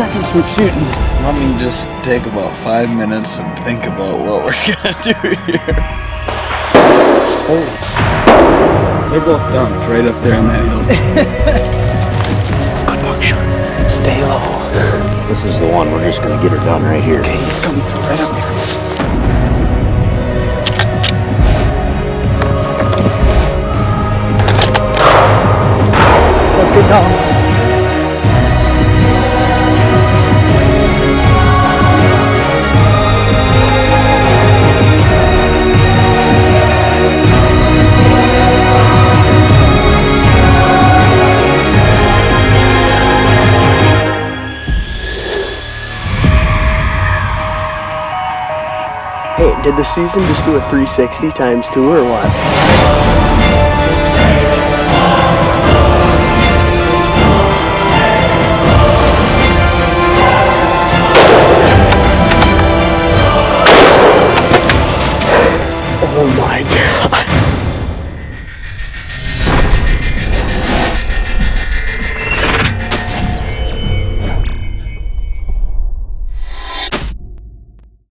seconds from shooting. Let me just take about 5 minutes and think about what we're gonna do here. Oh. They're both dumped right up there on that hillside. Good luck, Shark. Stay low. This is the one. We're just gonna get her done right here. Okay, come through right up here. Let's get going. Hey, did the season just do a 360 times 2 or what? Oh my God.